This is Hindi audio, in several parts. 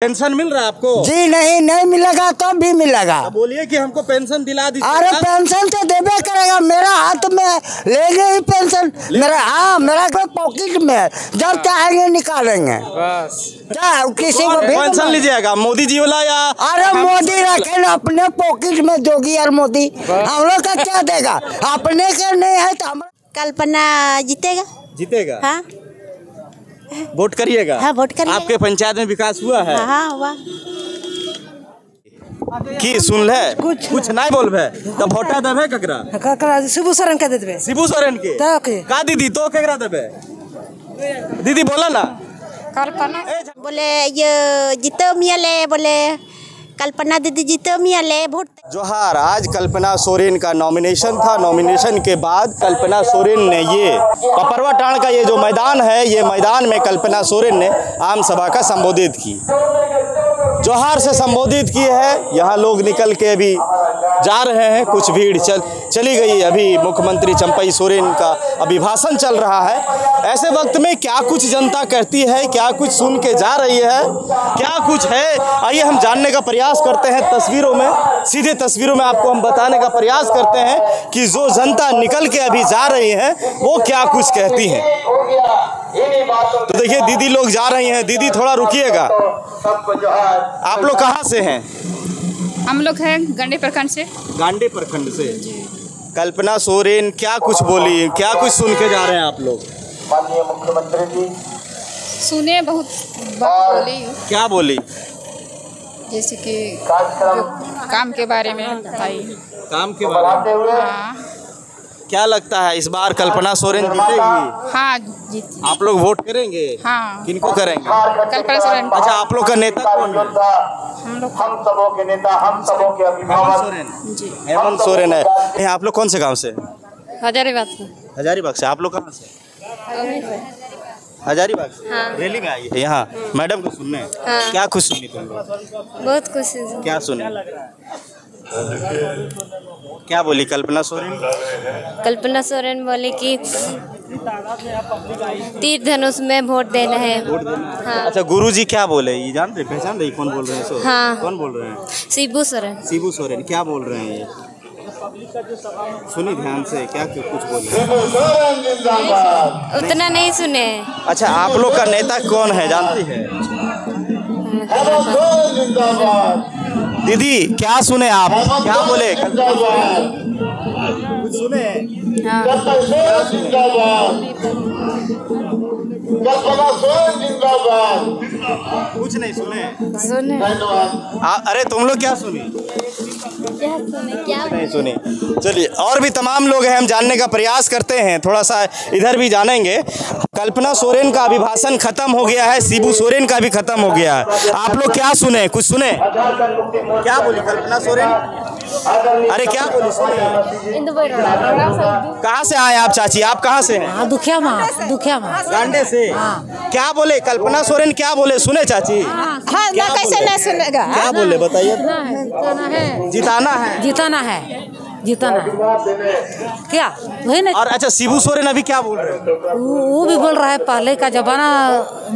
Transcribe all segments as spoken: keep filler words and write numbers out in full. पेंशन मिल रहा है आपको? जी नहीं, नहीं मिलेगा तो भी मिलेगा। बोलिए कि हमको पेंशन दिला दीजिए। अरे पेंशन तो देवे करेगा, मेरा हाथ में लेंगे ही पेंशन, मेरा हाँ मेरा तो पॉकेट में है, जब चाहेंगे निकालेंगे। बस क्या किसी को भी पेंशन लीजिएगा मोदी जी वाला या? अरे मोदी रखे ना अपने पॉकेट में, जोगी यार मोदी हम लोग का क्या देगा, अपने के नहीं है तो कल्पना जीतेगा। जीतेगा हाँ, वोट करिएगा। हाँ वोट करिएगा। आपके पंचायत में विकास हुआ है? हाँ हुआ। की सुन है कुछ कुछ नहीं बोल है तो वोटा देवे ककरा? ककरा शिबू सोरेन के देवे। शिबू सोरेन के तो के का दीदी तो ककरा देवे? दीदी बोला ना कल्पना बोले ये जीतो मिले, बोले कल्पना दीदी जीते मिया ले वोट। जोहार, आज कल्पना सोरेन का नॉमिनेशन था। नॉमिनेशन के बाद कल्पना सोरेन ने ये पपरवाटाण का ये जो मैदान है, ये मैदान में कल्पना सोरेन ने आम सभा का संबोधित की, जोहार से संबोधित की है। यहाँ लोग निकल के अभी जा रहे हैं, कुछ भीड़ चल चली गई। अभी मुख्यमंत्री चंपई सोरेन का अभिभाषण चल रहा है, ऐसे वक्त में क्या कुछ जनता करती है, क्या कुछ सुन के जा रही है, क्या कुछ है, आइए हम जानने का प्रयास करते हैं। तस्वीरों में, सीधे तस्वीरों में आपको हम बताने का प्रयास करते हैं कि जो जनता निकल के अभी जा रही है वो क्या कुछ कहती है। तो देखिए दीदी लोग जा रही हैं। दीदी थोड़ा रुकिएगा, आप लोग कहाँ से हैं? हम लोग हैं गांडे प्रखंड से। गांडे प्रखंड से। कल्पना सोरेन क्या कुछ बोली, क्या कुछ सुन के जा रहे हैं आप लोग? माननीय मुख्यमंत्री जी सुने, बहुत बात बोली। क्या बोली? जैसे कि काम के बारे में बताई। काम के बारे में हाँ। क्या लगता है इस बार कल्पना सोरेन जीतेगी? हाँ जीत। आप लोग वोट करेंगे? हाँ। किनको करेंगे? कल्पना सोरेन। अच्छा आप लोग का नेता कौन है? हम लोग हम सबों के नेता, हम सबों के अभिभावक सोरेन जी हेमंत सोरेन है। आप लोग कौन से गांव से? हजारीबाग से। हजारीबाग से। आप लोग कहाँ से? हजारीबाग से। हाँ। रैली में आई है यहाँ मैडम को सुनने। हाँ। क्या कुछ सुनी तुम लोग? बहुत कुछ। क्या सुने? क्या बोली कल्पना सोरेन? कल्पना सोरेन बोली कि तीर धनुष में वोट देना है। हाँ। अच्छा गुरुजी क्या बोले, ये जानते पहचान रही कौन बोल रहे हैं? हाँ। कौन बोल रहे हैं? शिबू सोरेन। शिबू सोरेन क्या बोल रहे हैं ये? सुनी ध्यान से, क्या कुछ बोले? उतना नहीं सुने। अच्छा आप लोग का नेता कौन है जानती है? दीदी क्या सुने आप, क्या बोले? कुछ सुने? हाँ। कुछ नहीं सुने? सुने। आ, अरे तुम लोग क्या सुने? क्या सुने? क्या नहीं सुने? चलिए और भी तमाम लोग हैं, हम जानने का प्रयास करते हैं। थोड़ा सा इधर भी जानेंगे। कल्पना सोरेन का अभिभाषण खत्म हो गया है, शिबू सोरेन का भी खत्म हो गया है। आप लोग क्या सुने, कुछ सुने? क्या बोली कल्पना सोरेन? अरे क्या बोली सुने? कहाँ से आए आप चाची, आप कहाँ से हैं? दुखिया माँ। दुखिया माँ गांडे से। क्या बोले कल्पना सोरेन, क्या बोले सुने चाची? कैसे नहीं सुनेगा, क्या बोले बताइए? जिताना है। जिताना है। जिताना है क्या वही ना? और अच्छा शिबू सोरेन अभी क्या बोल रहे हैं? वो भी बोल रहा है पहले का जमाना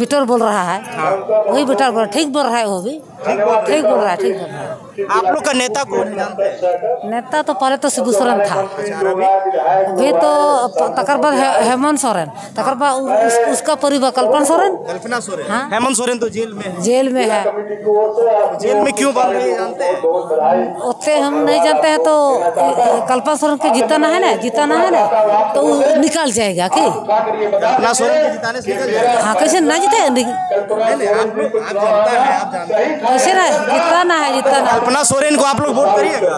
बिटर बोल रहा है। हाँ। वही बिटर बोल, ठीक बोल रहा है, वो भी ठीक बोल रहा है। ठीक बोल रहा है। आप लोग का नेता कौन है? नेता तो पहले तो शिबू सोरेन था, अभी तो तकर बाद हेमंत सोरेन, तकर बाद उसका परिवार कल्पना सोरेन। कल्पना सोरेन। हाँ हेमंत सोरेन तो जेल में। जेल में है। जेल में क्यों बंद है जानते हैं? उतने हम नहीं जानते हैं। तो कल्पना सोरेन को जिताना है ना, जिताना है ना तो निकाल जाएगा कि कल्पना सोरेन जिताने से निकल जाएगा। हाँ कैसे ना जीते? कैसे ना जिताना है? जिताना। कल्पना सोरेन को आप लोग वोट करिएगा?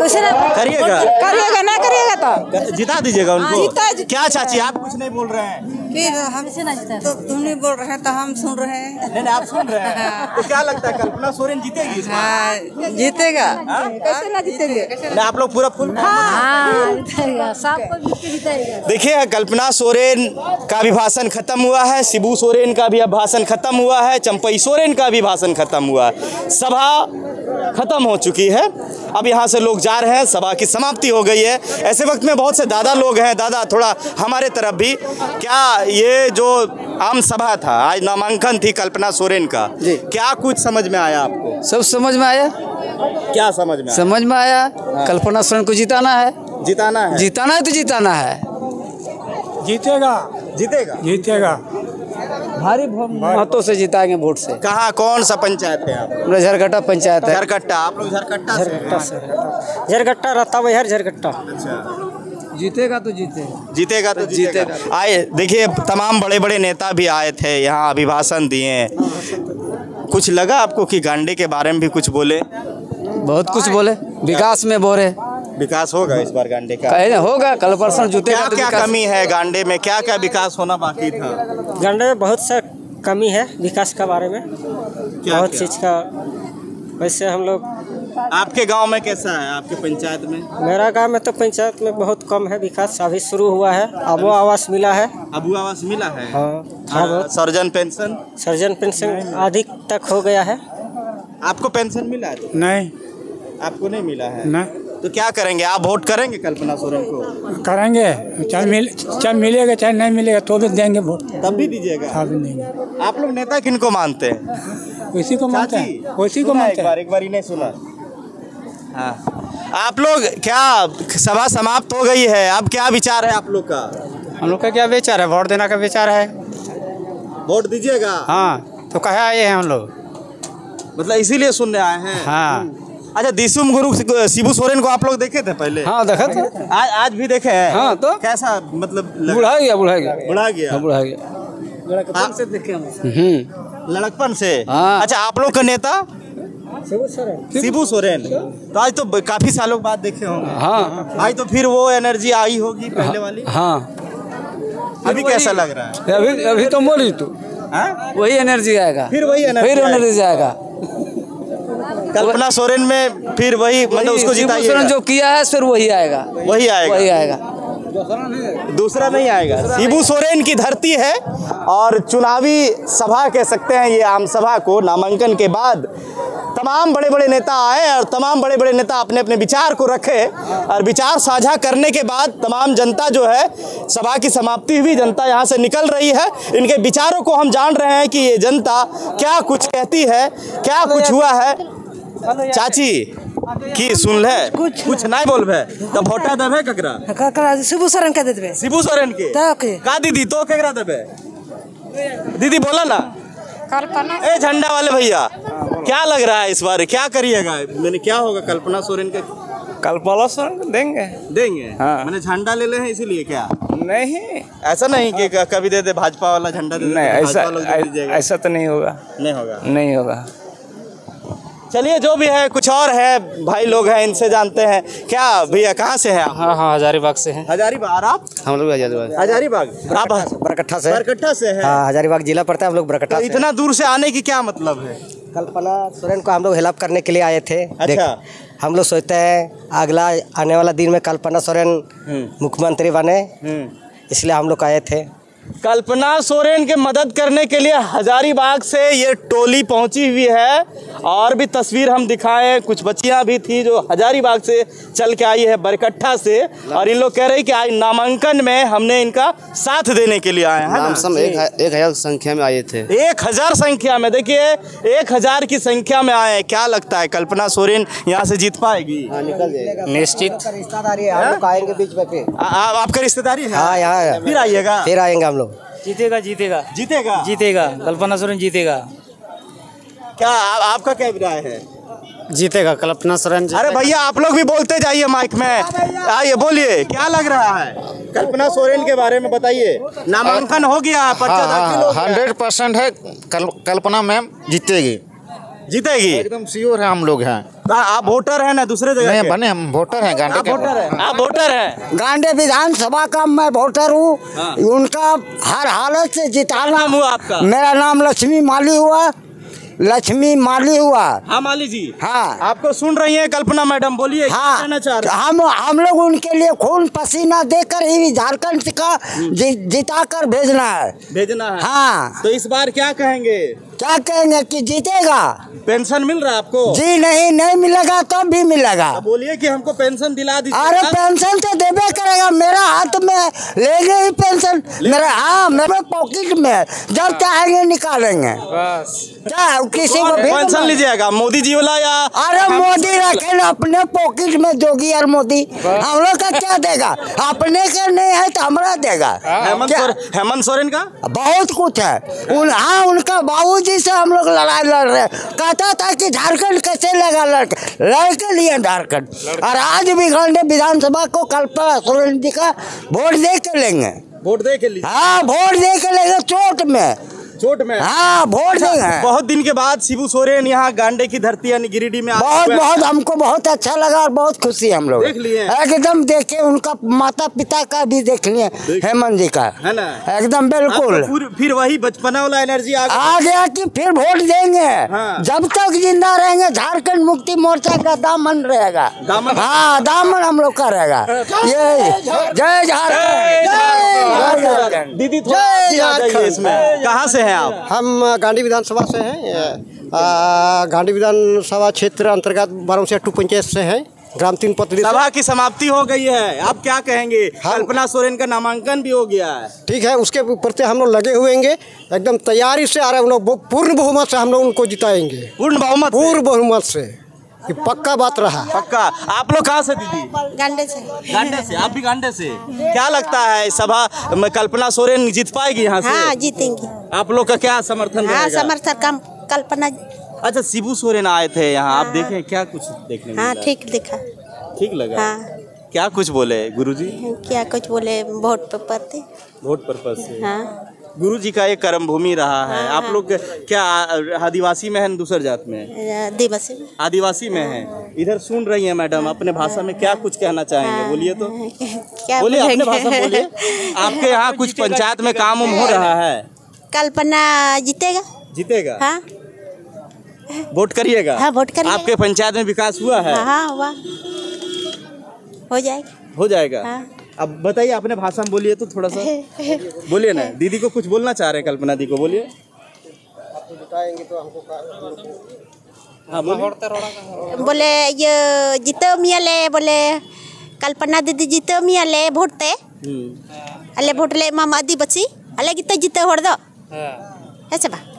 कैसे ना करिएगा? करिएगा ना करिएगा तो जिता दीजिएगा उनको। क्या चाची आप कुछ नहीं बोल रहे हैं? फिर हमसे ना जिता तो तुम नहीं बोल रहे तो हम सुन रहे हैं। नहीं आप सुन रहे हैं तो क्या लगता है कल्पना सोरेन जीतेगी? जीतेगा कैसे ना जीतेगी? आप लोग पूरा फुल। देखिए कल्पना सोरेन का भी भाषण खत्म हुआ है, शिबू सोरेन का भी भाषण खत्म हुआ है, चंपई सोरेन का भी भाषण खत्म हुआ है। सभा खत्म हो चुकी है। अब यहाँ से लोग जा रहे हैं, सभा की समाप्ति हो गई है। ऐसे वक्त में बहुत से दादा लोग हैं, दादा थोड़ा हमारे तरफ भी, क्या ये जो आम सभा था, आज नामांकन थी कल्पना सोरेन का, क्या कुछ समझ में आया आपको? सब समझ में आया। क्या समझ में आया? समझ में आया कल्पना सोरेन को जिताना है, जिताना है, जिताना है तो जिताना है, जीतेगा जीतेगा जीतेगा, भारी मतों से जिताएंगे, वोट से। कहाँ, कौन सा पंचायत है आप? मेरा झरकट्टा पंचायत है। झरकट्टा, आप लोग झरकट्टा से? झरकट्टा रहता वही हर झरकट्टा। जीतेगा तो जीतेगा, जीतेगा तो जीतेगा। आए देखिए, तमाम बड़े बड़े नेता भी आए थे यहाँ, अभिभाषण दिए। कुछ लगा आपको कि गांडे के बारे में भी कुछ बोले? बहुत कुछ बोले, विकास में बोले। विकास होगा इस बार गांडे का? होगा, कल परसों जुटे। क्या क्या कमी है गांडे में, क्या क्या विकास होना बाकी था? गांडे में बहुत सा कमी है विकास के बारे में, बहुत चीज़ का। वैसे हम लोग, आपके गांव में कैसा है, आपके पंचायत में? मेरा गांव में तो पंचायत में बहुत कम है विकास, अभी शुरू हुआ है। अबू आवास मिला है, अबू आवास मिला है। हाँ, सर्जन पेंशन, सर्जन पेंशन अधिक तक हो गया है। आपको पेंशन मिला है? नहीं, आपको नहीं मिला है ना, तो क्या करेंगे आप, वोट करेंगे कल्पना सोरेन को? करेंगे, चाहे मिल, चाहे मिलेगा चाहे नहीं मिलेगा तो भी देंगे वोट। तब भी दीजिएगा? हाँ भी देंगे। आप लोग नेता किनको मानते हैं? उसी को मानते हैं, उसी को मानते हैं। एक बार ही नहीं सुना। हाँ, आप लोग, क्या सभा समाप्त हो गई है, अब क्या विचार है आप लोग का? हम लोग का क्या विचार है, वोट देने का विचार है। वोट दीजिएगा? हाँ, तो कहे आए हैं हम लोग, मतलब इसीलिए सुनने आए हैं। हाँ। अच्छा, दिसुम गुरु शिबू सोरेन को आप लोग देखे थे पहले? हाँ, देखा था। आज आज भी देखे हैं? हाँ, तो कैसा, मतलब बुढ़ा गया? बुढ़ा गया, बुढ़ा गया, बुढ़ा गया, लड़कपन से देखे हम, लड़कपन से। अच्छा, आप लोग का नेता शिबू सोरेन? शिबू सोरेन तो आज तो काफी सालों बाद देखे होंगे। हाँ, आज तो फिर वो एनर्जी आई होगी पहले वाली। हाँ, अभी कैसा लग रहा है? अभी अभी तो मोदी तो वही एनर्जी आएगा, फिर वही एनर्जी आएगा कल्पना सोरेन में, फिर वही, मतलब उसको जिताइएगा जो किया है, फिर वही आएगा, वही आएगा, वही आएगा, दूसरा नहीं आएगा। शिबू सोरेन की धरती है और चुनावी सभा कह सकते हैं ये आम सभा को। नामांकन के बाद तमाम बड़े बड़े नेता आए और तमाम बड़े बड़े नेता अपने अपने विचार को रखे और विचार साझा करने के बाद तमाम जनता जो है, सभा की समाप्ति हुई, जनता यहाँ से निकल रही है। इनके विचारों को हम जान रहे हैं कि ये जनता क्या कुछ कहती है, क्या कुछ हुआ है। चाची की सुन ले, कुछ कुछ नहीं बोलबे तो भोटा देबे ककरा? ककरा शिबू सोरेन के देबे। शिबू सोरेन के तो का दीदी तो ककरा देबे? दीदी बोला ना, कल्पना। ए झंडा वाले भैया, क्या लग रहा है इस बार, क्या करिएगा, मैंने क्या होगा कल्पना सोरेन के? कल्पना सोरेन देंगे, देंगे। हाँ, मैंने झंडा ले ले हैं इसीलिए? क्या नहीं, ऐसा नहीं कि कभी दे दे भाजपा वाला झंडा दे दे, ऐसा ऐसा तो नहीं होगा, नहीं होगा, नहीं होगा। चलिए, जो भी है, कुछ और है भाई लोग हैं, इनसे जानते हैं। क्या भैया, कहाँ से हैं आप? हाँ हाँ, हजारीबाग से हैं। हजारीबाग, और आप? हम लोग हजारीबाग। हजारीबाग, आप बरकट्ठा से? बरकट्ठा से हैं। हाँ, हजारीबाग जिला पड़ता है, हम लोग बरकट्ठा। इतना दूर से आने की क्या मतलब है? कल्पना सोरेन को हम लोग हेल्प करने के लिए आए थे। अच्छा, हम लोग सोचते हैं अगला आने वाला दिन में कल्पना सोरेन मुख्यमंत्री बने, इसलिए हम लोग आए थे। कल्पना सोरेन के मदद करने के लिए हजारीबाग से ये टोली पहुंची हुई है और भी तस्वीर हम दिखाएं। कुछ बच्चियां भी थी जो हजारीबाग से चल के आई है बरकट्ठा से, और इन लोग कह रहे हैं कि आज नामांकन में हमने इनका साथ देने के लिए आए हैं। नाम एक, एक हजार संख्या में आए थे। एक हजार संख्या में, देखिए एक हजार की संख्या में आए। क्या लगता है कल्पना सोरेन यहाँ से जीत पाएगी? निश्चित। आपका रिश्तेदारी है? फिर आइएगा, फिर आएंगे। जीतेगा, जीतेगा, जीतेगा, जीतेगा कल्पना सोरेन जीतेगा। क्या आ, आपका क्या राय है? जीतेगा कल्पना सोरेन। अरे भैया, आप लोग भी बोलते जाइए माइक में, आइए बोलिए, क्या लग रहा है कल्पना सोरेन के बारे में बताइए। नामांकन हो गया, हंड्रेड परसेंट है कल, कल्पना मैम जीतेगी, जीतेगी एकदम श्योर है। हम लोग हैं। आप वोटर हैं ना दूसरे जगह? नहीं बने, हम वोटर हैं गांडे के। आप वोटर हैं गांडे विधानसभा का? मैं वोटर हूँ। हाँ। उनका हर हालत से जिताना। नाम हुआ आपका? मेरा नाम लक्ष्मी माली हुआ, लक्ष्मी माली हुआ। हाँ माली जी। हाँ, आपको सुन रही है कल्पना मैडम, बोलिए। हाँ, हम हम लोग उनके लिए खून पसीना देकर ही झारखण्ड का जि, जिता कर भेजना है, भेजना है। हाँ, तो इस बार क्या कहेंगे? क्या कहेंगे कि जीतेगा। पेंशन मिल रहा है आपको? जी नहीं, नहीं मिलेगा तब तो भी मिलेगा। बोलिए कि हमको पेंशन दिला दीजिए। अरे पेंशन तो देवे करेगा, मेरा हाथ में लेंगे ही पेंशन, मेरा हाँ मेरे पॉकेट में जब चाहेंगे निकालेंगे। क्या किसी को पेंशन लीजिएगा मोदी जी वाला या? अरे मोदी रखे अपने पॉकेट में जोगी यार, मोदी हम लोग का क्या देगा, अपने के नहीं है तो हमारा देगा। हेमंत सोरेन का बहुत कुछ है उन, हाँ उनका बाबू जी से हम लोग लड़ाई लड़ रहे, कहता था कि झारखंड कैसे लगा लड़के लड़के लिए झारखंड, और आज भी गांधी विधानसभा को कल्पना सोरेन जी का वोट दे के लेंगे, वोट दे के लिए हाँ वोट दे के लेंगे चोट में चोट में हाँ वोट देंगे। बहुत दिन के बाद शिबू सोरेन यहाँ गांडे की धरती यानी गिरिडीह में बहुत बहुत हमको बहुत अच्छा लगा और बहुत खुशी हम लोग देख लिए एकदम, देखे उनका माता पिता का भी देख लिए हेमंत जी का है ना एकदम बिल्कुल, फिर वही बचपना वाला एनर्जी आ गया कि फिर वोट देंगे। जब तक जिंदा रहेंगे झारखंड मुक्ति मोर्चा का दामन रहेगा, हाँ दामन हम लोग का रहेगा। ये जय झारखंड। दीदी कहाँ से है आप? हम गांधी विधानसभा से हैं, गांधी विधानसभा क्षेत्र अंतर्गत बारमसिया टू पंचायत से हैं, ग्राम तीन पत्री। सभा की समाप्ति हो गई है, आप क्या कहेंगे? कल्पना सोरेन का नामांकन भी हो गया है। ठीक है, उसके प्रति हम लोग लगे हुएंगे एकदम तैयारी से, आ रहे हम लोग पूर्ण बहुमत से हम लोग उनको जिताएंगे, पूर्ण बहुमत पूर्ण बहुमत से, ये पक्का बात रहा पक्का। आप लोग कहाँ से दीदी? गांडे से। गांडे से, आप भी गांडे से। क्या लगता है सभा में कल्पना सोरेन जीत पाएगी यहाँ से? हाँ जीतेंगी। आप लोग का क्या समर्थन? हाँ समर्थन कम कल्पना। अच्छा शिबू सोरेन आए थे यहाँ, आप देखे क्या कुछ देखने? हाँ ठीक देखा, ठीक लगा। हाँ क्या कुछ बोले गुरुजी? क्या कुछ बोले, वोट पर्पस से, वोट पर्पस से। हाँ गुरु जी का एक कर्म भूमि रहा है। आप लोग क्या आदिवासी में हैं, दूसर जात में आदिवासी? आदिवासी में हैं। इधर सुन रही हैं मैडम, अपने भाषा में क्या कुछ कहना चाहेंगे? बोलिए तो, बोलिए अपने भाषा में बोलिए। आपके यहाँ कुछ पंचायत में काम उम हो रहा है? कल्पना जीतेगा, जीतेगा हाँ, वोट करिएगा हाँ, वोट करिएगा। आपके पंचायत में विकास हुआ है? हाँ हुआ, हो जाएगा, हो जाएगा। अब बताइए अपने भाषा में बोलिए तो, थोड़ा सा बोलिए ना। दीदी को कुछ बोलना चाह रहे हैं, कल्पना दी को बोलिए। आपको बताएंगे तो हमको हाँ बोलिए। बोले ये जीते मिया ले, बोले कल्पना दीदी जीते मिया ले भोटते अले भोट ले मामा दी बची अले गीते जीते होड़ दो ऐसे बा।